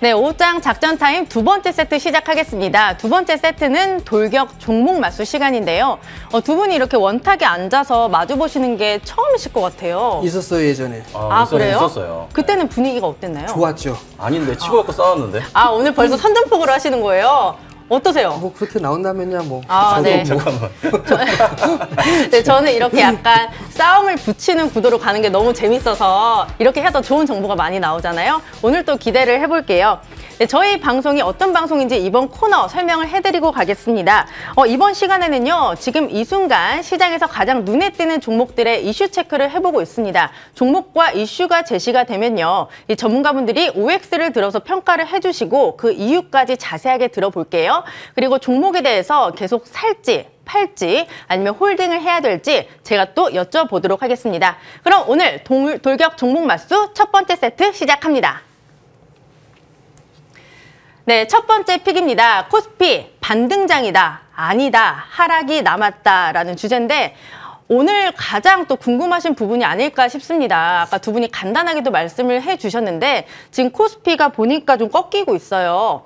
네, 오후장 작전타임 두 번째 세트 시작하겠습니다. 두 번째 세트는 돌격 종목 맞수 시간인데요. 두 분이 이렇게 원탁에 앉아서 마주보시는 게 처음이실 것 같아요. 있었어요, 예전에. 그래요? 있었어요. 그때는 분위기가 어땠나요? 좋았죠. 아닌데, 치고받고 싸웠는데. 오늘 벌써 선전포고를 하시는 거예요? 어떠세요? 뭐 그렇게 나온다면야 뭐. 네. 잠깐만. 네, 저는 이렇게 약간 싸움을 붙이는 구도로 가는 게 너무 재밌어서 이렇게 해서 좋은 정보가 많이 나오잖아요. 오늘 또 기대를 해볼게요. 네, 저희 방송이 어떤 방송인지 이번 코너 설명을 해드리고 가겠습니다. 이번 시간에는요, 지금 이 순간 시장에서 가장 눈에 띄는 종목들의 이슈 체크를 해보고 있습니다. 종목과 이슈가 제시가 되면요, 이 전문가분들이 OX를 들어서 평가를 해주시고 그 이유까지 자세하게 들어볼게요. 그리고 종목에 대해서 계속 살지, 팔지 아니면 홀딩을 해야 될지 제가 또 여쭤보도록 하겠습니다. 그럼 오늘 돌격 종목 맞수 첫 번째 세트 시작합니다. 네, 첫 번째 픽입니다. 코스피 반등장이다, 아니다, 하락이 남았다라는 주제인데 오늘 가장 또 궁금하신 부분이 아닐까 싶습니다. 아까 두 분이 간단하게도 말씀을 해주셨는데 지금 코스피가 보니까 좀 꺾이고 있어요.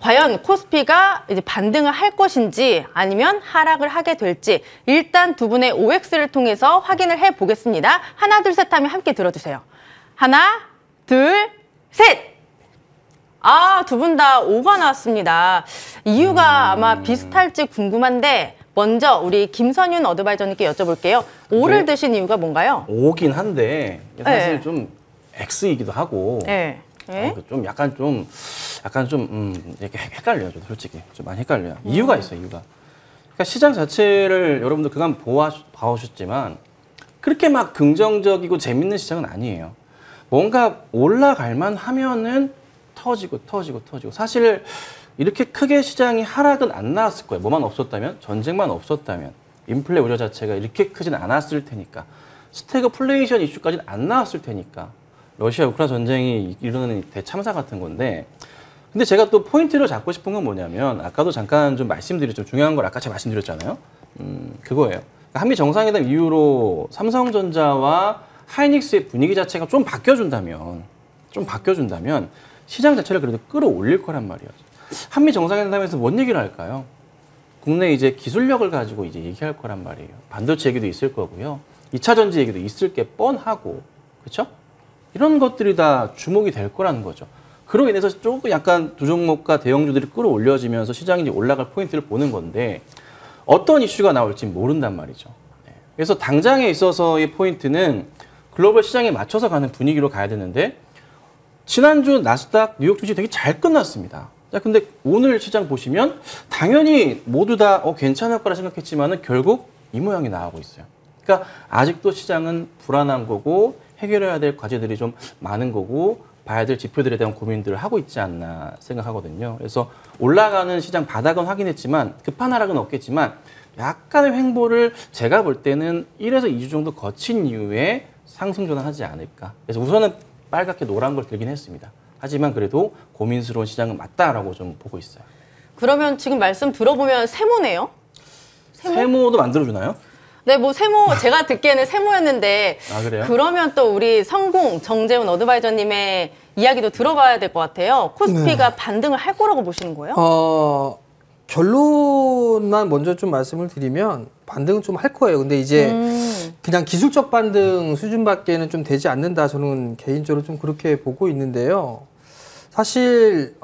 과연 코스피가 이제 반등을 할 것인지 아니면 하락을 하게 될지 일단 두 분의 OX를 통해서 확인을 해보겠습니다. 하나, 둘, 셋 하면 함께 들어주세요. 하나, 둘, 셋! 두 분 다 5가 나왔습니다. 이유가 아마 비슷할지 궁금한데 먼저 우리 김선윤 어드바이저님께 여쭤볼게요. 5를 드신 이유가 뭔가요? 5긴 한데 사실 네. 좀 X이기도 하고 네. 좀 약간 좀 이렇게 헷갈려요. 좀 솔직히 좀 많이 헷갈려요. 이유가 있어요, 이유가. 그러니까 시장 자체를 여러분들 그간 봐오셨지만 그렇게 막 긍정적이고 재밌는 시장은 아니에요. 뭔가 올라갈만 하면은 터지고. 사실 이렇게 크게 시장이 하락은 안 나왔을 거예요. 뭐만 없었다면, 전쟁만 없었다면, 인플레 우려 자체가 이렇게 크진 않았을 테니까, 스태그플레이션 이슈까지는 안 나왔을 테니까. 러시아 우크라이나 전쟁이 일어나는 대참사 같은 건데, 근데 제가 또 포인트를 잡고 싶은 건 뭐냐면 아까도 잠깐 좀 말씀드렸죠. 중요한 걸 아까 제가 말씀드렸잖아요. 그거예요. 한미 정상회담 이후로 삼성전자와 하이닉스의 분위기 자체가 좀 바뀌어준다면 시장 자체를 그래도 끌어올릴 거란 말이에요. 한미 정상회담에서 뭔 얘기를 할까요? 국내 이제 기술력을 가지고 이제 얘기할 거란 말이에요. 반도체 얘기도 있을 거고요. 2차 전지 얘기도 있을 게 뻔하고, 그렇죠? 이런 것들이 다 주목이 될 거라는 거죠. 그로 인해서 조금 약간 두 종목과 대형주들이 끌어올려지면서 시장이 이제 올라갈 포인트를 보는 건데 어떤 이슈가 나올지 모른단 말이죠. 그래서 당장에 있어서의 포인트는 글로벌 시장에 맞춰서 가는 분위기로 가야 되는데 지난주 나스닥, 뉴욕 증시 되게 잘 끝났습니다. 자, 근데 오늘 시장 보시면 당연히 모두 다 괜찮을 거라 생각했지만은 결국 이 모양이 나오고 있어요. 그러니까 아직도 시장은 불안한 거고 해결해야 될 과제들이 좀 많은 거고 봐야 될 지표들에 대한 고민들을 하고 있지 않나 생각하거든요. 그래서 올라가는 시장 바닥은 확인했지만 급한 하락은 없겠지만 약간의 횡보를 제가 볼 때는 1에서 2주 정도 거친 이후에 상승 전환하지 않을까. 그래서 우선은 빨갛게 노란 걸 들긴 했습니다. 하지만 그래도 고민스러운 시장은 맞다라고 좀 보고 있어요. 그러면 지금 말씀 들어보면 세모네요? 세모도 만들어주나요? 네, 뭐 세모, 제가 듣기에는 세모였는데 그래요? 그러면 또 우리 성공, 정재훈 어드바이저님의 이야기도 들어봐야 될 것 같아요. 코스피가 네. 반등을 할 거라고 보시는 거예요? 결론만 먼저 좀 말씀을 드리면 반등은 좀 할 거예요. 근데 이제 그냥 기술적 반등 수준밖에는 좀 되지 않는다. 저는 개인적으로 좀 그렇게 보고 있는데요. 사실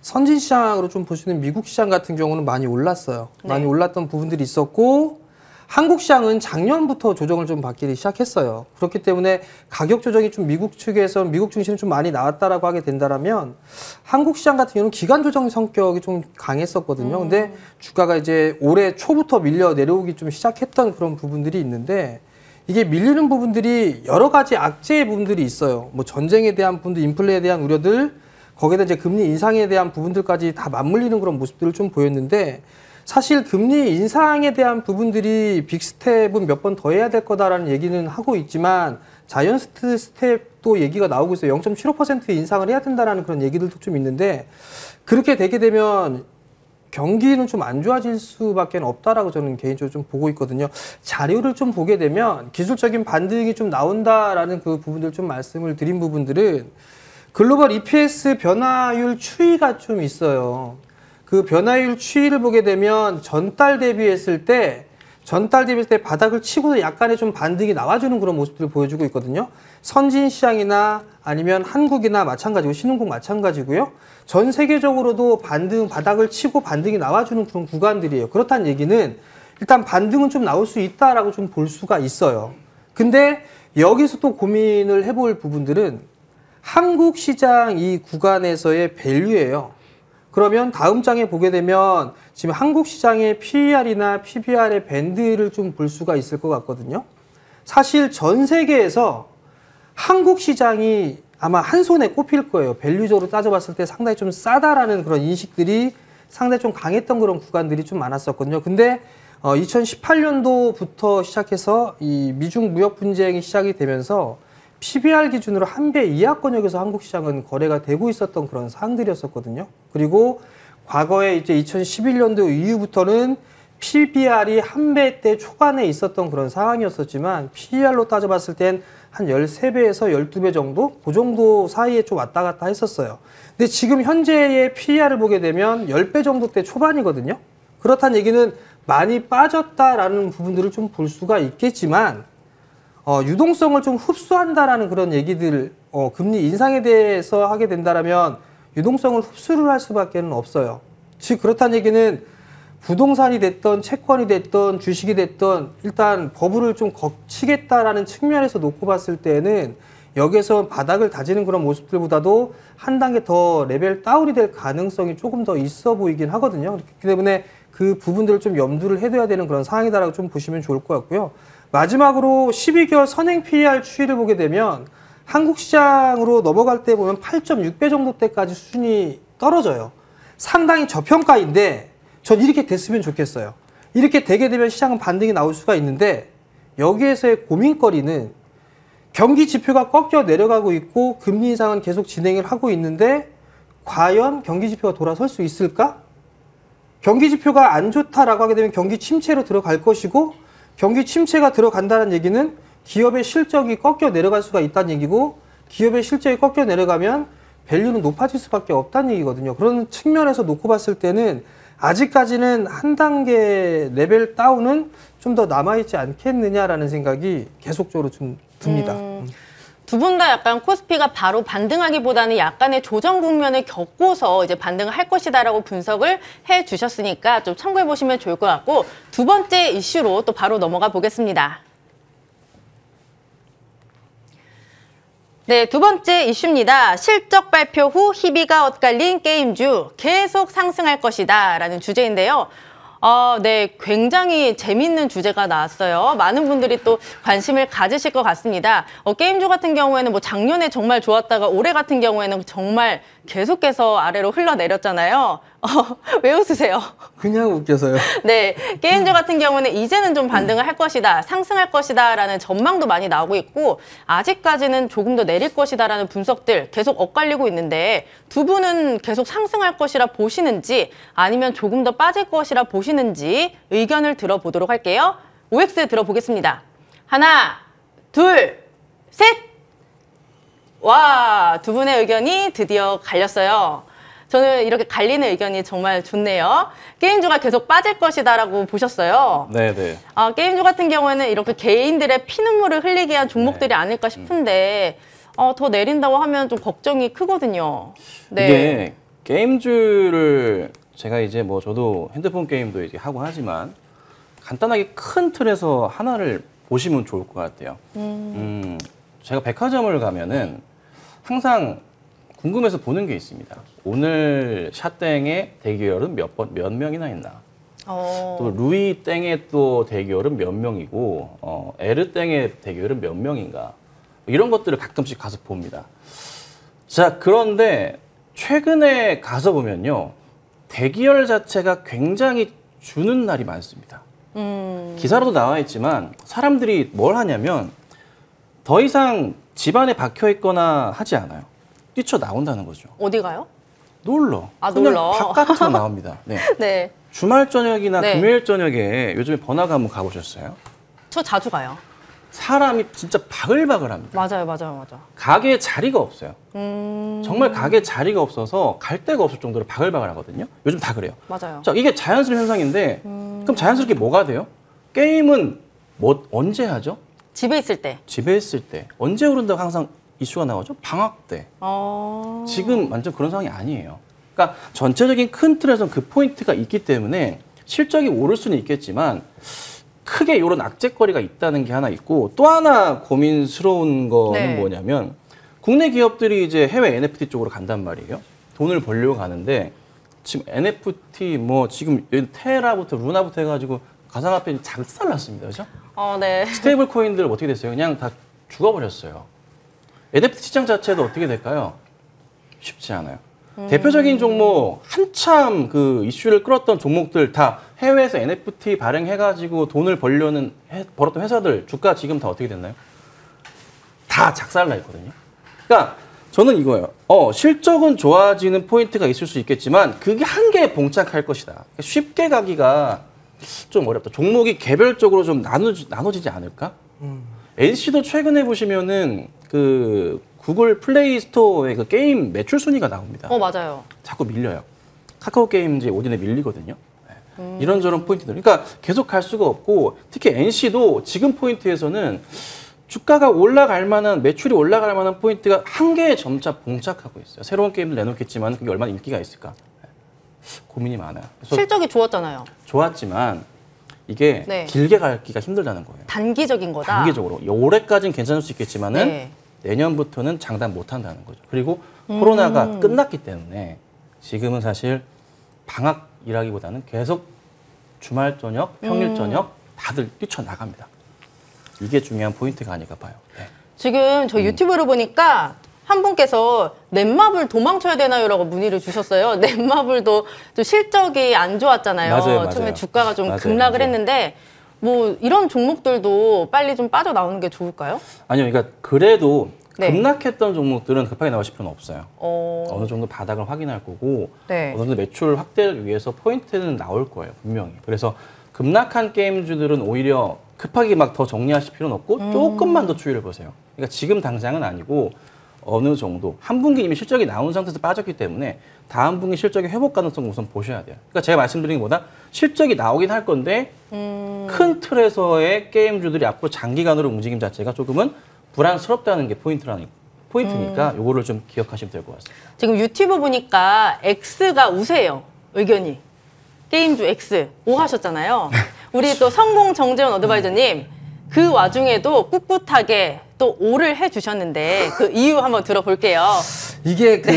선진 시장으로 좀 보시는 미국 시장 같은 경우는 많이 올랐어요. 네. 많이 올랐던 부분들이 있었고 한국 시장은 작년부터 조정을 좀 받기 시작했어요. 그렇기 때문에 가격 조정이 좀 미국 측에서 미국 증시는 좀 많이 나왔다라고 하게 된다라면 한국 시장 같은 경우는 기간 조정 성격이 좀 강했었거든요. 근데 주가가 이제 올해 초부터 밀려 내려오기 좀 시작했던 그런 부분들이 있는데 이게 밀리는 부분들이 여러 가지 악재의 부분들이 있어요. 뭐 전쟁에 대한 부분도 인플레에 대한 우려들 거기에다 이제 금리 인상에 대한 부분들까지 다 맞물리는 그런 모습들을 좀 보였는데 사실 금리 인상에 대한 부분들이 빅스텝은 몇 번 더 해야 될 거다라는 얘기는 하고 있지만 자이언트 스텝도 얘기가 나오고 있어요. 0.75% 인상을 해야 된다라는 그런 얘기들도 좀 있는데 그렇게 되게 되면 경기는 좀 안 좋아질 수밖에 없다라고 저는 개인적으로 좀 보고 있거든요. 자료를 좀 보게 되면 기술적인 반등이 좀 나온다라는 그 부분들 좀 말씀을 드린 부분들은 글로벌 EPS 변화율 추이가 좀 있어요. 그 변화율 추이를 보게 되면 전달 대비했을 때 바닥을 치고서 약간의 좀 반등이 나와주는 그런 모습들을 보여주고 있거든요. 선진 시장이나 아니면 한국이나 마찬가지고 신흥국 마찬가지고요. 전 세계적으로도 바닥을 치고 반등이 나와주는 그런 구간들이에요. 그렇다는 얘기는 일단 반등은 좀 나올 수 있다라고 좀 볼 수가 있어요. 근데 여기서 또 고민을 해볼 부분들은 한국 시장 이 구간에서의 밸류예요. 그러면 다음 장에 보게 되면 지금 한국 시장의 PER이나 PBR의 밴드를 좀 볼 수가 있을 것 같거든요. 사실 전 세계에서 한국 시장이 아마 한 손에 꼽힐 거예요. 밸류적으로 따져봤을 때 상당히 좀 싸다라는 그런 인식들이 상당히 좀 강했던 그런 구간들이 좀 많았었거든요. 근데 2018년도부터 시작해서 이 미중 무역 분쟁이 시작이 되면서 PBR 기준으로 한 배 이하권역에서 한국 시장은 거래가 되고 있었던 그런 사항들이었었거든요. 그리고 과거에 이제 2011년도 이후부터는 PBR이 한 배 대 초반에 있었던 그런 상황이었었지만 PER로 따져봤을 땐 한 13배에서 12배 정도? 그 정도 사이에 좀 왔다 갔다 했었어요. 근데 지금 현재의 PER을 보게 되면 10배 정도 대 초반이거든요. 그렇다는 얘기는 많이 빠졌다라는 부분들을 좀 볼 수가 있겠지만 유동성을 좀 흡수한다라는 그런 얘기들, 금리 인상에 대해서 하게 된다라면 유동성을 흡수를 할 수밖에 없어요. 즉 그렇다는 얘기는 부동산이 됐던 채권이 됐던 주식이 됐던 일단 버블을 좀 거치겠다라는 측면에서 놓고 봤을 때는 여기에서 바닥을 다지는 그런 모습들보다도 한 단계 더 레벨 다운이 될 가능성이 조금 더 있어 보이긴 하거든요. 그렇기 때문에 그 부분들을 좀 염두를 해둬야 되는 그런 상황이다라고 좀 보시면 좋을 것 같고요. 마지막으로 12개월 선행 PER 추이를 보게 되면 한국 시장으로 넘어갈 때 보면 8.6배 정도대까지 수준이 떨어져요. 상당히 저평가인데 전 이렇게 됐으면 좋겠어요. 이렇게 되게 되면 시장은 반등이 나올 수가 있는데 여기에서의 고민거리는 경기 지표가 꺾여 내려가고 있고 금리 인상은 계속 진행을 하고 있는데 과연 경기 지표가 돌아설 수 있을까? 경기 지표가 안 좋다라고 하게 되면 경기 침체로 들어갈 것이고 경기 침체가 들어간다는 얘기는 기업의 실적이 꺾여 내려갈 수가 있다는 얘기고 기업의 실적이 꺾여 내려가면 밸류는 높아질 수밖에 없다는 얘기거든요. 그런 측면에서 놓고 봤을 때는 아직까지는 한 단계 레벨 다운은 좀 더 남아있지 않겠느냐라는 생각이 계속적으로 좀 듭니다. 두 분 다 약간 코스피가 바로 반등하기보다는 약간의 조정 국면을 겪고서 이제 반등을 할 것이다라고 분석을 해주셨으니까 좀 참고해 보시면 좋을 것 같고 두 번째 이슈로 또 바로 넘어가 보겠습니다. 네, 두 번째 이슈입니다. 실적 발표 후 희비가 엇갈린 게임주 계속 상승할 것이다 라는 주제인데요. 네, 굉장히 재밌는 주제가 나왔어요. 많은 분들이 또 관심을 가지실 것 같습니다. 게임주 같은 경우에는 뭐 작년에 정말 좋았다가 올해 같은 경우에는 정말 계속해서 아래로 흘러내렸잖아요. 왜 웃으세요? 그냥 웃겨서요. 네, 게임주 같은 경우는 이제는 좀 반등을 할 것이다, 상승할 것이다 라는 전망도 많이 나오고 있고 아직까지는 조금 더 내릴 것이다 라는 분석들 계속 엇갈리고 있는데 두 분은 계속 상승할 것이라 보시는지 아니면 조금 더 빠질 것이라 보시는지 의견을 들어보도록 할게요. OX 들어보겠습니다. 하나, 둘, 셋! 와, 두 분의 의견이 드디어 갈렸어요. 저는 이렇게 갈리는 의견이 정말 좋네요. 게임주가 계속 빠질 것이다라고 보셨어요. 네네. 게임주 같은 경우에는 이렇게 개인들의 피눈물을 흘리게 한 종목들이 아닐까 싶은데 더 내린다고 하면 좀 걱정이 크거든요. 네. 이게 게임주를 제가 이제 뭐 저도 핸드폰 게임도 이제 하고 하지만 간단하게 큰 틀에서 하나를 보시면 좋을 것 같아요. 제가 백화점을 가면은 항상 궁금해서 보는 게 있습니다. 오늘 샤땡의 대기열은 몇 명이나 있나? 또 루이 땡의 또 대기열은 몇 명이고 에르 땡의 대기열은 몇 명인가? 이런 것들을 가끔씩 가서 봅니다. 자, 그런데 최근에 가서 보면요. 대기열 자체가 굉장히 주는 날이 많습니다. 기사로도 나와 있지만 사람들이 뭘 하냐면 더 이상 집 안에 박혀 있거나 하지 않아요. 뛰쳐나온다는 거죠. 어디 가요? 놀러. 아, 그냥 놀러. 바깥으로 나옵니다. 네. 네. 주말 저녁이나 금요일 저녁에 요즘에 번화가 한번 가보셨어요? 저 자주 가요. 사람이 진짜 바글바글합니다. 맞아요, 맞아요, 맞아요. 가게에 자리가 없어요. 정말 가게에 자리가 없어서 갈 데가 없을 정도로 바글바글하거든요. 요즘 다 그래요. 맞아요. 자, 이게 자연스러운 현상인데 그럼 자연스럽게 뭐가 돼요? 게임은 뭐 언제 하죠? 집에 있을 때. 집에 있을 때 언제 오른다고 항상 이슈가 나오죠? 방학 때. 지금 완전 그런 상황이 아니에요. 그러니까 전체적인 큰 틀에서 그 포인트가 있기 때문에 실적이 오를 수는 있겠지만. 크게 이런 악재거리가 있다는 게 하나 있고 또 하나 고민스러운 거는 네. 뭐냐면 국내 기업들이 이제 해외 NFT 쪽으로 간단 말이에요. 돈을 벌려고 가는데 지금 NFT 뭐 지금 테라부터 루나부터 해가지고 가상화폐 작살났습니다, 그죠? 네. 스테이블 코인들 어떻게 됐어요? 그냥 다 죽어버렸어요. NFT 시장 자체도 어떻게 될까요? 쉽지 않아요. 대표적인 종목, 한참 그 이슈를 끌었던 종목들 다 해외에서 NFT 발행해가지고 돈을 벌려는, 벌었던 회사들 주가 지금 다 어떻게 됐나요? 다 작살나 있거든요. 그러니까 저는 이거예요. 실적은 좋아지는 포인트가 있을 수 있겠지만 그게 한계에 봉착할 것이다. 그러니까 쉽게 가기가 좀 어렵다. 종목이 개별적으로 좀 나눠지지 않을까? NC도 최근에 보시면은 그 구글 플레이 스토어의 그 게임 매출 순위가 나옵니다. 맞아요. 자꾸 밀려요. 카카오 게임 이제 오딘에 밀리거든요. 이런저런 포인트들. 그러니까 계속 갈 수가 없고 특히 NC도 지금 포인트에서는 주가가 올라갈 만한 매출이 올라갈 만한 포인트가 한계에 점차 봉착하고 있어요. 새로운 게임을 내놓겠지만 그게 얼마나 인기가 있을까? 고민이 많아요. 실적이 좋았잖아요. 좋았지만 이게 네. 길게 가기가 힘들다는 거예요. 단기적인 거다. 단기적으로. 올해까지는 괜찮을 수 있겠지만은 네. 내년부터는 장담 못한다는 거죠. 그리고 코로나가 끝났기 때문에 지금은 사실 방학이라기보다는 계속 주말 저녁, 평일 저녁 다들 뛰쳐나갑니다. 이게 중요한 포인트가 아닐까 봐요. 네. 지금 저 유튜브로 보니까 한 분께서 넷마블 도망쳐야 되나요? 라고 문의를 주셨어요. 넷마블도 좀 실적이 안 좋았잖아요. 맞아요, 처음에 맞아요. 주가가 좀 맞아요, 급락을 맞아요. 했는데 뭐 이런 종목들도 빨리 좀 빠져나오는 게 좋을까요? 아니요. 그러니까 그래도 네. 급락했던 종목들은 급하게 나올 필요는 없어요. 어느 정도 바닥을 확인할 거고 네. 어느 정도 매출 확대를 위해서 포인트는 나올 거예요. 분명히. 그래서 급락한 게임주들은 오히려 급하게 막 더 정리하실 필요는 없고 조금만 더 주의를 보세요. 그러니까 지금 당장은 아니고 어느 정도 한 분기 이미 실적이 나온 상태에서 빠졌기 때문에 다음 분기 실적의 회복 가능성 우선 보셔야 돼요. 그러니까 제가 말씀드린 것보다 실적이 나오긴 할 건데 큰 틀에서의 게임주들이 앞으로 장기간으로 움직임 자체가 조금은 불안스럽다는 게 포인트니까 요거를 좀 기억하시면 될 것 같습니다. 지금 유튜브 보니까 X가 우세요. 의견이. 게임주 X. 오 하셨잖아요. 우리 또 성공 정재훈 어드바이저님 그 와중에도 꿋꿋하게 또 5를 해주셨는데 그 이유 한번 들어볼게요. 이게 그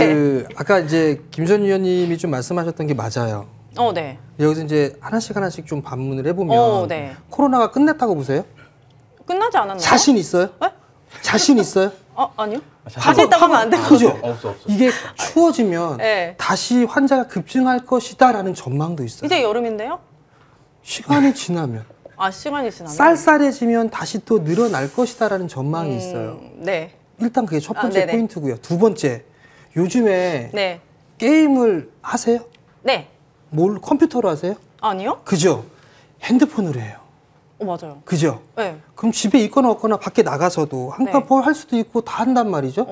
네. 아까 이제 김선윤 위원님이 좀 말씀하셨던 게 맞아요. 네. 여기서 이제 하나씩 좀 반문을 해보면 네. 코로나가 끝났다고 보세요? 끝나지 않았나요? 자신 있어요? 네? 자신 있어요? 아니요. 자신 있다고 하면 안 되는 거죠? 없어. 이게 추워지면 네. 다시 환자가 급증할 것이다라는 전망도 있어요. 이제 여름인데요? 시간이 지나면. 시간이 지나면 쌀쌀해지면 다시 또 늘어날 것이다라는 전망이 있어요. 네. 일단 그게 첫 번째 포인트고요. 두 번째, 요즘에 네. 게임을 하세요? 네. 뭘 컴퓨터로 하세요? 아니요. 그죠? 핸드폰으로 해요. 맞아요. 그죠? 네. 그럼 집에 있거나 없거나 밖에 나가서도 한판 볼 할 네. 수도 있고 다 한단 말이죠?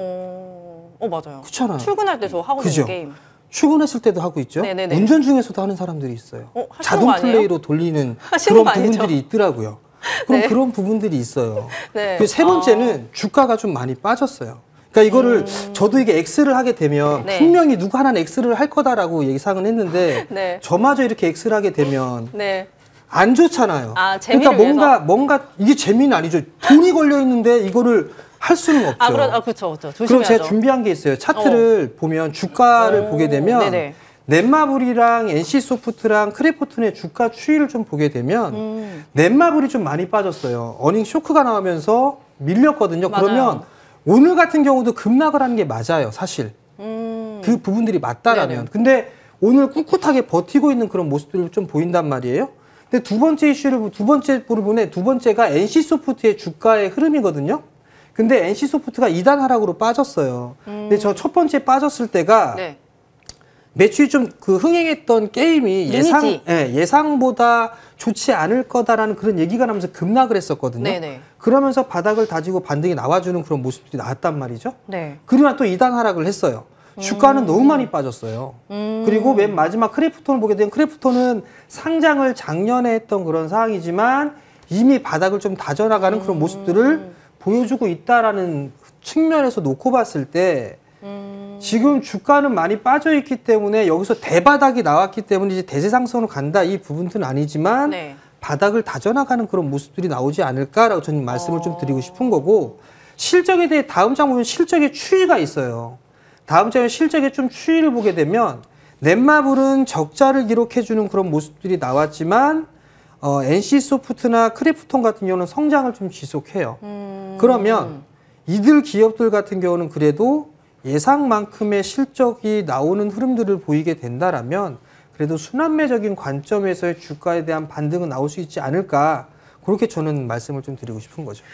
맞아요. 그렇잖아요. 출근할 때 저 하고 있는 게임. 출근했을 때도 하고 있죠. 네네네. 운전 중에서도 하는 사람들이 있어요. 자동 플레이로 돌리는 그런 부분들이 있더라고요. 그럼 네. 그런 부분들이 있어요. 네. 그리고 세 번째는 주가가 좀 많이 빠졌어요. 그러니까 이거를 저도 이게 X를 하게 되면 네. 분명히 누구 하나는 X를 할 거다라고 예상은 했는데 네. 저마저 이렇게 X를 하게 되면 네. 안 좋잖아요. 그러니까 뭔가 이게 재미는 아니죠. 돈이 걸려 있는데 이거를 할 수는 없죠. 그렇죠. 조심해야죠. 그럼 제가 준비한 게 있어요. 차트를 보면 주가를 보게 되면 네네. 넷마블이랑 NC소프트랑 크래프톤의 주가 추이를 좀 보게 되면 넷마블이 좀 많이 빠졌어요. 어닝 쇼크가 나오면서 밀렸거든요. 맞아요. 그러면 오늘 같은 경우도 급락을 하는 게 맞아요. 사실. 그 부분들이 맞다라면. 네네. 근데 오늘 꿋꿋하게 버티고 있는 그런 모습들을 좀 보인단 말이에요. 근데 두 번째가 NC소프트의 주가의 흐름이거든요. 근데 NC소프트가 2단 하락으로 빠졌어요. 근데 저 첫 번째 빠졌을 때가 네. 매출이 좀 그 흥행했던 게임이 예상보다 좋지 않을 거다라는 그런 얘기가 나면서 급락을 했었거든요. 네네. 그러면서 바닥을 다지고 반등이 나와주는 그런 모습들이 나왔단 말이죠. 네. 그러나 또 2단 하락을 했어요. 주가는 너무 많이 빠졌어요. 그리고 맨 마지막 크래프톤을 보게 되면 크래프톤은 상장을 작년에 했던 그런 상황이지만 이미 바닥을 좀 다져나가는 그런 모습들을 보여주고 있다라는 측면에서 놓고 봤을 때 지금 주가는 많이 빠져있기 때문에 여기서 대바닥이 나왔기 때문에 이제 대세 상승으로 간다 이 부분은 아니지만 네. 바닥을 다져나가는 그런 모습들이 나오지 않을까라고 저는 말씀을 좀 드리고 싶은 거고 실적에 대해 다음 장 보면 실적의 추이가 있어요. 다음 장에 실적의 좀 추이를 보게 되면 넷마블은 적자를 기록해주는 그런 모습들이 나왔지만 NC소프트나 크래프톤 같은 경우는 성장을 좀 지속해요. 그러면 이들 기업들 같은 경우는 그래도 예상만큼의 실적이 나오는 흐름들을 보이게 된다라면 그래도 순환매적인 관점에서의 주가에 대한 반등은 나올 수 있지 않을까 그렇게 저는 말씀을 좀 드리고 싶은 거죠.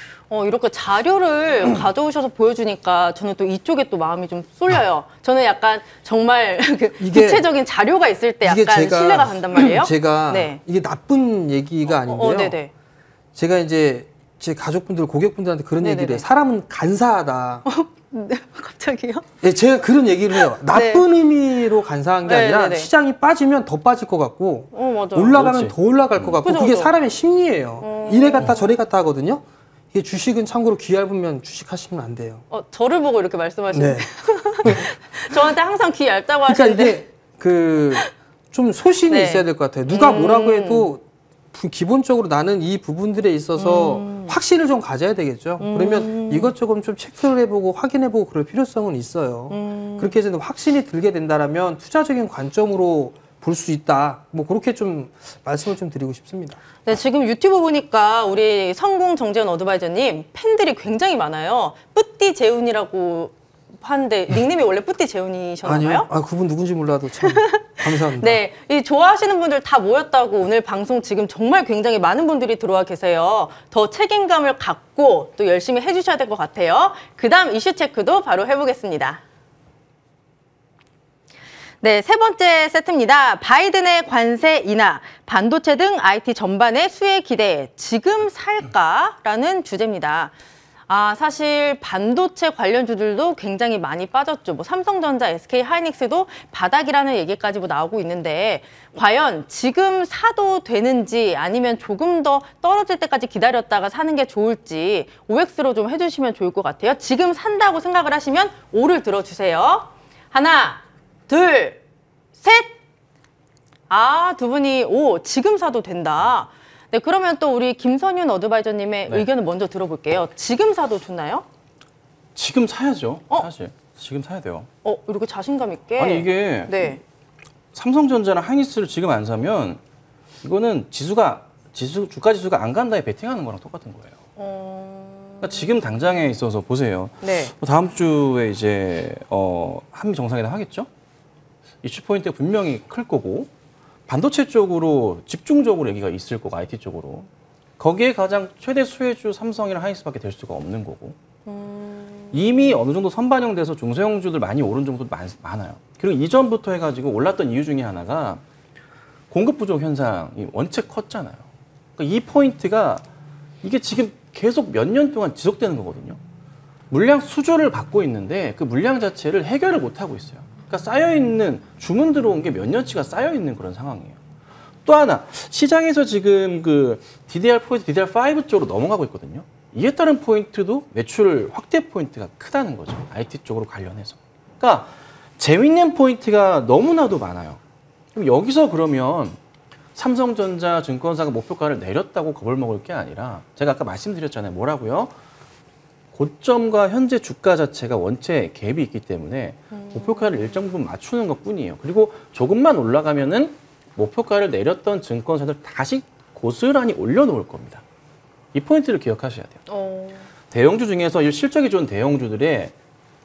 이렇게 자료를 가져오셔서 보여주니까 저는 또 이쪽에 또 마음이 좀 쏠려요. 저는 약간 정말 그 구체적인 자료가 있을 때 약간 신뢰가 간단 말이에요. 제가 네. 이게 나쁜 얘기가 아닌데요. 제가 이제 제 가족분들, 고객분들한테 그런 네네네. 얘기를 해요. 사람은 간사하다. 네, 갑자기요? 네, 제가 그런 얘기를 해요. 나쁜 네. 의미로 간사한 게 아니라 네네네. 시장이 빠지면 더 빠질 것 같고 맞아요. 올라가면 그렇지. 더 올라갈 것 같고 그죠, 그게 그죠. 사람의 심리예요. 이래 갔다 저래 갔다 하거든요. 이게 주식은 참고로 귀 얇으면 주식하시면 안 돼요. 저를 보고 이렇게 말씀하시는데 네. 저한테 항상 귀 얇다고 하시는데 그러니까 이게 그 좀 소신이 네. 있어야 될 것 같아요. 누가 뭐라고 해도 기본적으로 나는 이 부분들에 있어서 확신을 좀 가져야 되겠죠. 그러면 이것저것 좀 체크를 해보고 확인해보고 그럴 필요성은 있어요. 그렇게 해서 확신이 들게 된다면 투자적인 관점으로 볼 수 있다. 뭐 그렇게 좀 말씀을 좀 드리고 싶습니다. 네, 지금 유튜브 보니까 우리 성공 정재훈 어드바이저님 팬들이 굉장히 많아요. 뿌띠 재훈이라고 하는데 닉네임이 원래 뿌띠 재훈이셨나요? 아, 그분 누군지 몰라도 참 감사합니다. 네, 이 좋아하시는 분들 다 모였다고 오늘 방송 지금 정말 굉장히 많은 분들이 들어와 계세요. 더 책임감을 갖고 또 열심히 해주셔야 될 것 같아요. 그 다음 이슈 체크도 바로 해보겠습니다. 네, 세 번째 세트입니다. 바이든의 관세 인하, 반도체 등 IT 전반의 수혜 기대, 지금 살까라는 주제입니다. 사실 반도체 관련주들도 굉장히 많이 빠졌죠. 뭐 삼성전자, SK 하이닉스도 바닥이라는 얘기까지 나오고 있는데 과연 지금 사도 되는지 아니면 조금 더 떨어질 때까지 기다렸다가 사는 게 좋을지 OX로 좀 해주시면 좋을 것 같아요. 지금 산다고 생각을 하시면 O를 들어주세요. 하나, 둘, 셋! 두 분이 O, 지금 사도 된다. 네, 그러면 또 우리 김선윤 어드바이저님의 네. 의견을 먼저 들어볼게요. 지금 사도 좋나요? 지금 사야죠. 사실 지금 사야 돼요. 이렇게 자신감 있게. 아니 이게 네. 삼성전자나 하이닉스를 지금 안 사면 이거는 주가 지수가 안 간다에 베팅하는 거랑 똑같은 거예요. 그러니까 지금 당장에 있어서 보세요. 네. 다음 주에 이제 한미 정상회담 하겠죠. 이슈 포인트가 분명히 클 거고. 반도체 쪽으로 집중적으로 얘기가 있을 거고 IT 쪽으로 거기에 가장 최대 수혜주 삼성이나 하이닉스밖에 될 수가 없는 거고 이미 어느 정도 선반영돼서 중소형주들 많이 오른 정도 많아요. 그리고 이전부터 해가지고 올랐던 이유 중에 하나가 공급 부족 현상이 원체 컸잖아요. 그러니까 이 포인트가 이게 지금 계속 몇 년 동안 지속되는 거거든요. 물량 수주를 받고 있는데 그 물량 자체를 해결을 못하고 있어요. 그러니까 쌓여있는 주문 들어온 게 몇 년치가 쌓여있는 그런 상황이에요. 또 하나 시장에서 지금 그 DDR4에서 DDR5 쪽으로 넘어가고 있거든요. 이에 따른 포인트도 매출 확대 포인트가 크다는 거죠. IT 쪽으로 관련해서. 그러니까 재밌는 포인트가 너무나도 많아요. 그럼 여기서 그러면 삼성전자 증권사가 목표가를 내렸다고 겁을 먹을 게 아니라 제가 아까 말씀드렸잖아요. 뭐라고요? 고점과 현재 주가 자체가 원체 갭이 있기 때문에 목표가를 일정 부분 맞추는 것뿐이에요. 그리고 조금만 올라가면은 목표가를 내렸던 증권사들 다시 고스란히 올려놓을 겁니다. 이 포인트를 기억하셔야 돼요. 대형주 중에서 이 실적이 좋은 대형주들의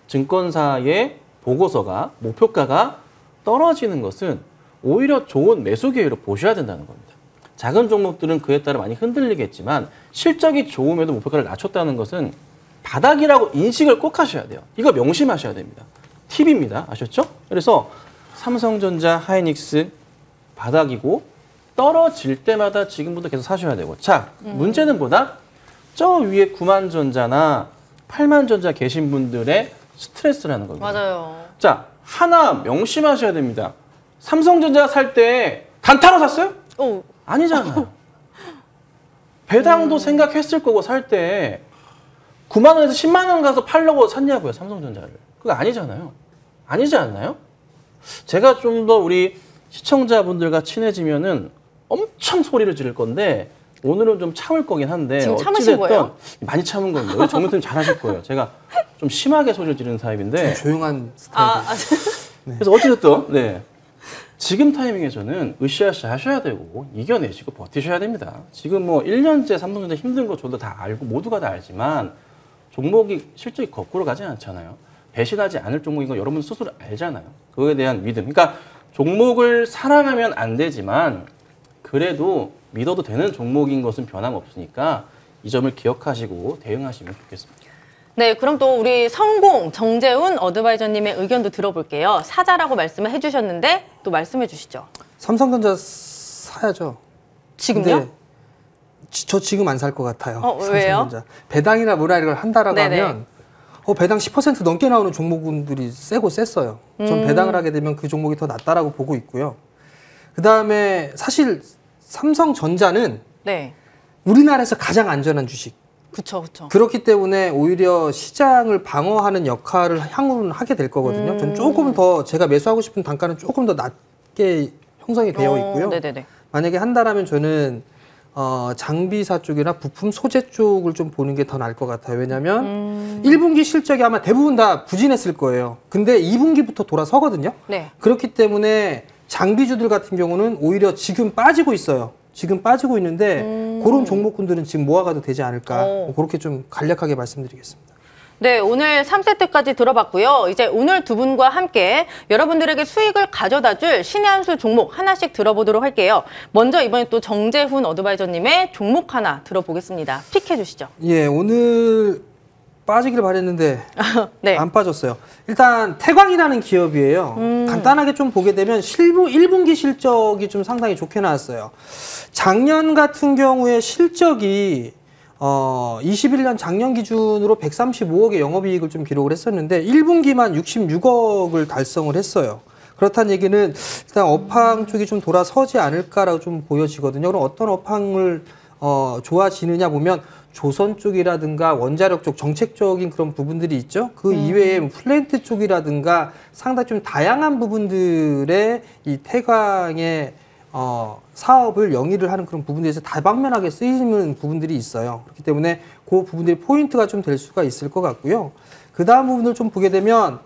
증권사의 보고서가 목표가가 떨어지는 것은 오히려 좋은 매수 기회로 보셔야 된다는 겁니다. 작은 종목들은 그에 따라 많이 흔들리겠지만 실적이 좋음에도 목표가를 낮췄다는 것은 바닥이라고 인식을 꼭 하셔야 돼요. 이거 명심하셔야 됩니다. 팁입니다. 아셨죠? 그래서 삼성전자, 하이닉스 바닥이고 떨어질 때마다 지금부터 계속 사셔야 되고. 자, 문제는 뭐다? 저 위에 9만전자나 8만전자 계신 분들의 스트레스라는 거거든요. 맞아요. 자, 하나 명심하셔야 됩니다. 삼성전자 살 때 단타로 샀어요? 아니잖아요. 배당도 생각했을 거고 살 때 9만 원에서 10만 원 가서 팔려고 샀냐고요, 삼성전자를. 그거 아니잖아요. 아니지 않나요? 제가 좀 더 우리 시청자분들과 친해지면은 엄청 소리를 지를 건데 오늘은 좀 참을 거긴 한데. 지금 참으신 거예요? 많이 참은 겁니다. 우리 정재훈 잘하실 거예요. 제가 좀 심하게 소리를 지르는 타입인데. 조용한 스타일. 네. 그래서 어찌됐든 네. 지금 타이밍에서는 으쌰으쌰 하셔야 되고 이겨내시고 버티셔야 됩니다. 지금 뭐 1년째 삼성전자 힘든 거 저도 다 알고 모두가 다 알지만 종목이 실적이 거꾸로 가지 않잖아요. 배신하지 않을 종목인 건 여러분 스스로 알잖아요. 그거에 대한 믿음. 그러니까 종목을 사랑하면 안 되지만 그래도 믿어도 되는 종목인 것은 변함없으니까 이 점을 기억하시고 대응하시면 좋겠습니다. 네, 그럼 또 우리 성공 정재훈 어드바이저님의 의견도 들어볼게요. 사자라고 말씀을 해주셨는데 또 말씀해 주시죠. 삼성전자 사야죠. 지금요? 저 지금 안 살 것 같아요. 왜요? 배당이나 뭐라 이걸 한다라고 네네. 하면 배당 10% 넘게 나오는 종목군들이 세고 셌어요. 전 배당을 하게 되면 그 종목이 더 낫다라고 보고 있고요. 그다음에 사실 삼성전자는 네. 우리나라에서 가장 안전한 주식. 그렇죠, 그렇죠. 그렇기 때문에 오히려 시장을 방어하는 역할을 향후는 하게 될 거거든요. 전 조금 더 제가 매수하고 싶은 단가는 조금 더 낮게 형성이 되어 있고요. 네네네. 만약에 한다라면 저는 장비사 쪽이나 부품 소재 쪽을 좀 보는 게 더 나을 것 같아요. 왜냐하면 1분기 실적이 아마 대부분 다 부진했을 거예요. 근데 2분기부터 돌아서거든요. 네. 그렇기 때문에 장비주들 같은 경우는 오히려 지금 빠지고 있어요. 지금 빠지고 있는데 그런 종목군들은 지금 모아가도 되지 않을까. 그렇게 좀 간략하게 말씀드리겠습니다. 네, 오늘 3세트까지 들어봤고요. 이제 오늘 두 분과 함께 여러분들에게 수익을 가져다줄 신의 한 수 종목 하나씩 들어보도록 할게요. 먼저 이번에 또 정재훈 어드바이저님의 종목 하나 들어보겠습니다. 픽해 주시죠. 예, 오늘 빠지길 바랬는데 네. 안 빠졌어요. 일단 태광이라는 기업이에요. 간단하게 좀 보게 되면 실무 1분기 실적이 좀 상당히 좋게 나왔어요. 작년 같은 경우에 실적이 21년 작년 기준으로 135억의 영업이익을 좀 기록을 했었는데 1분기만 66억을 달성을 했어요. 그렇다는 얘기는 일단 업황 쪽이 좀 돌아서지 않을까라고 좀 보여지거든요. 그럼 어떤 업황을 좋아지느냐 보면 조선 쪽이라든가 원자력 쪽 정책적인 그런 부분들이 있죠. 그 이외에 플랜트 쪽이라든가 상당히 좀 다양한 부분들의 이 태광의 사업을 영위를 하는 그런 부분들에서 다방면하게 쓰이는 부분들이 있어요. 그렇기 때문에 그 부분들이 포인트가 좀 될 수가 있을 것 같고요. 그 다음 부분을 좀 보게 되면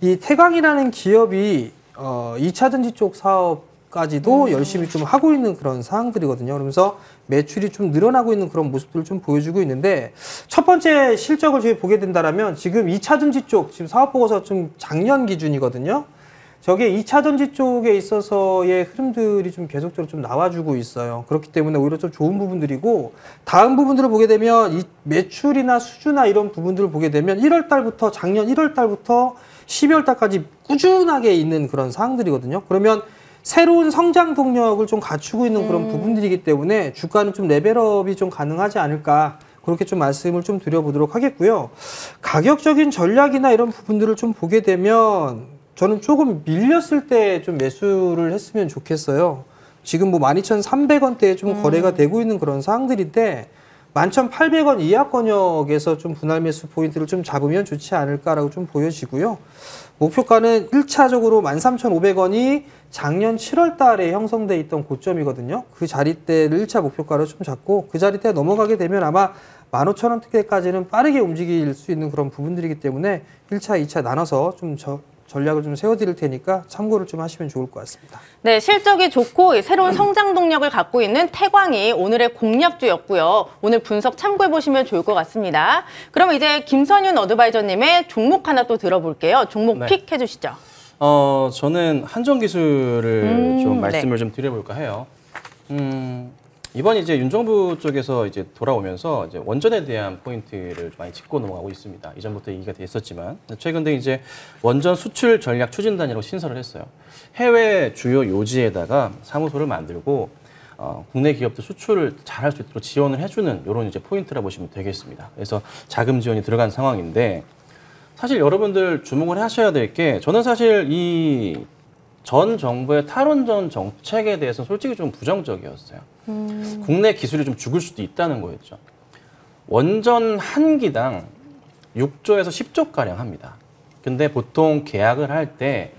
이 태광이라는 기업이 2차전지 쪽 사업 까지도 열심히 좀 하고 있는 그런 상황들이거든요. 그러면서 매출이 좀 늘어나고 있는 그런 모습들을 좀 보여주고 있는데 첫 번째 실적을 저희 보게 된다라면 지금 2차전지 쪽 지금 사업보고서 좀 작년 기준이거든요. 저게 2차전지 쪽에 있어서의 흐름들이 좀 계속적으로 좀 나와주고 있어요. 그렇기 때문에 오히려 좀 좋은 부분들이고 다음 부분들을 보게 되면 이 매출이나 수주나 이런 부분들을 보게 되면 1월 달부터 작년 1월 달부터 12월 달까지 꾸준하게 있는 그런 상황들이거든요. 그러면 새로운 성장 동력을 좀 갖추고 있는 그런 부분들이기 때문에 주가는 좀 레벨업이 좀 가능하지 않을까 그렇게 좀 말씀을 좀 드려보도록 하겠고요. 가격적인 전략이나 이런 부분들을 좀 보게 되면 저는 조금 밀렸을 때 좀 매수를 했으면 좋겠어요. 지금 뭐 12,300원대에 좀 거래가 되고 있는 그런 상황들인데 11,800원 이하권역에서 좀 분할 매수 포인트를 좀 잡으면 좋지 않을까라고 좀 보여지고요. 목표가는 1차적으로 13,500원이 작년 7월 달에 형성돼 있던 고점이거든요. 그 자리대를 1차 목표가로 좀 잡고 그 자리대 넘어가게 되면 아마 15,000원대까지는 빠르게 움직일 수 있는 그런 부분들이기 때문에 1차, 2차 나눠서 좀 전략을 좀 세워드릴 테니까 참고를 좀 하시면 좋을 것 같습니다. 네, 실적이 좋고 새로운 성장 동력을 갖고 있는 태광이 오늘의 공략주였고요. 오늘 분석 참고해보시면 좋을 것 같습니다. 그럼 이제 김선윤 어드바이저님의 종목 하나 또 들어볼게요. 종목 네. 픽 해주시죠. 저는 한전기술을 좀 말씀을 네. 좀 드려볼까 해요. 이번에 이제 윤 정부 쪽에서 이제 돌아오면서 이제 원전에 대한 포인트를 많이 짚고 넘어가고 있습니다. 이전부터 얘기가 돼 있었지만 최근에 이제 원전 수출 전략 추진단이라고 신설을 했어요. 해외 주요 요지에다가 사무소를 만들고 국내 기업도 수출을 잘할 수 있도록 지원을 해주는 이런 이제 포인트라 보시면 되겠습니다. 그래서 자금 지원이 들어간 상황인데 사실 여러분들 주목을 하셔야 될 게 저는 사실 이 전 정부의 탈원전 정책에 대해서는 솔직히 좀 부정적이었어요. 국내 기술이 좀 죽을 수도 있다는 거였죠. 원전 한 기당 6조에서 10조가량 합니다. 근데 보통 계약을 할 때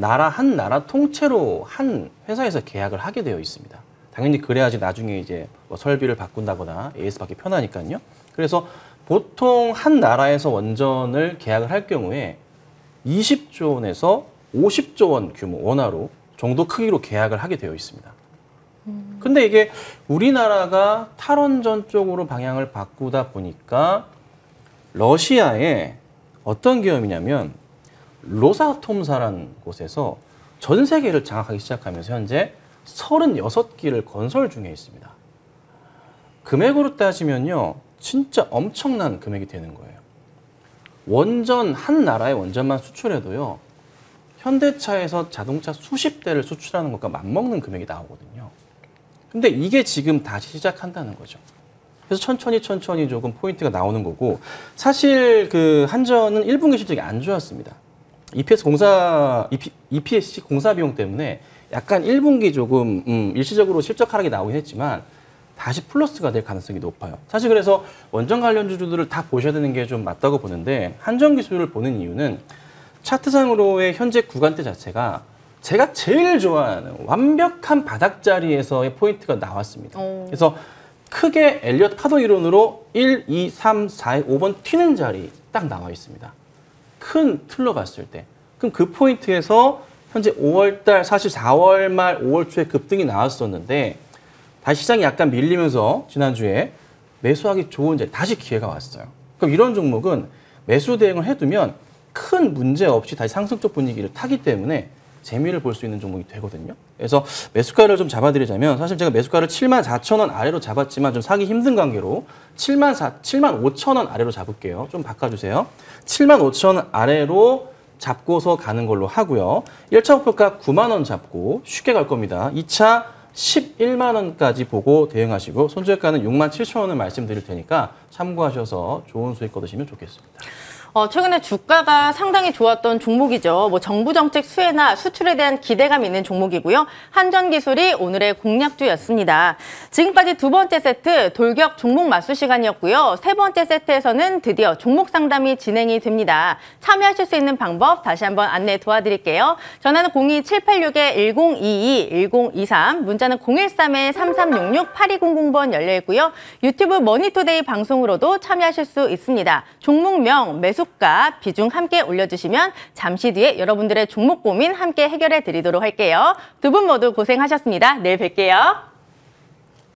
한 나라 통째로 한 회사에서 계약을 하게 되어 있습니다. 당연히 그래야지 나중에 이제 뭐 설비를 바꾼다거나 AS 받기 편하니까요. 그래서 보통 한 나라에서 원전을 계약을 할 경우에 20조 원에서 50조 원 규모 원화로 정도 크기로 계약을 하게 되어 있습니다. 근데 이게 우리나라가 탈원전 쪽으로 방향을 바꾸다 보니까 러시아의 어떤 기업이냐면 로사톰사라는 곳에서 전 세계를 장악하기 시작하면서 현재 36기를 건설 중에 있습니다. 금액으로 따지면요. 진짜 엄청난 금액이 되는 거예요. 원전 한 나라의 원전만 수출해도요. 현대차에서 자동차 수십 대를 수출하는 것과 맞먹는 금액이 나오거든요. 근데 이게 지금 다시 시작한다는 거죠. 그래서 천천히 조금 포인트가 나오는 거고 사실 그 한전은 1분기 실적이 안 좋았습니다. EPSC 공사 비용 때문에 약간 1분기 조금 일시적으로 실적 하락이 나오긴 했지만 다시 플러스가 될 가능성이 높아요. 사실 그래서 원전 관련 주주들을 다 보셔야 되는 게 좀 맞다고 보는데 한전 기술을 보는 이유는 차트상으로의 현재 구간대 자체가 제가 제일 좋아하는 완벽한 바닥자리에서의 포인트가 나왔습니다. 그래서 크게 엘리엇 파동 이론으로 1, 2, 3, 4, 5번 튀는 자리 딱 나와 있습니다. 큰 틀로 봤을 때. 그럼 그 포인트에서 현재 5월달, 사실 4월 말 5월 초에 급등이 나왔었는데 다시 시장이 약간 밀리면서 지난주에 매수하기 좋은 자리, 다시 기회가 왔어요. 그럼 이런 종목은 매수 대응을 해두면 큰 문제 없이 다시 상승적 분위기를 타기 때문에 재미를 볼 수 있는 종목이 되거든요. 그래서 매수가를 좀 잡아드리자면 사실 제가 매수가를 74,000원 아래로 잡았지만 좀 사기 힘든 관계로 75,000원 아래로 잡을게요. 좀 바꿔주세요. 75,000원 아래로 잡고서 가는 걸로 하고요. 1차 목표가 9만원 잡고 쉽게 갈 겁니다. 2차 11만원까지 보고 대응하시고 손절가는 67,000원을 말씀드릴 테니까 참고하셔서 좋은 수익 거두시면 좋겠습니다. 최근에 주가가 상당히 좋았던 종목이죠. 뭐 정부 정책 수혜나 수출에 대한 기대감이 있는 종목이고요. 한전기술이 오늘의 공략주였습니다. 지금까지 두 번째 세트 돌격 종목 맞수 시간이었고요. 세 번째 세트에서는 드디어 종목 상담이 진행이 됩니다. 참여하실 수 있는 방법 다시 한번 안내 도와드릴게요. 전화는 02786-1022, 1023, 문자는 013-3366-8200번 열려있고요. 유튜브 머니투데이 방송으로도 참여하실 수 있습니다. 종목명, 매수 주가 비중 함께 올려주시면 잠시 뒤에 여러분들의 종목 고민 함께 해결해 드리도록 할게요. 두 분 모두 고생하셨습니다. 내일 뵐게요.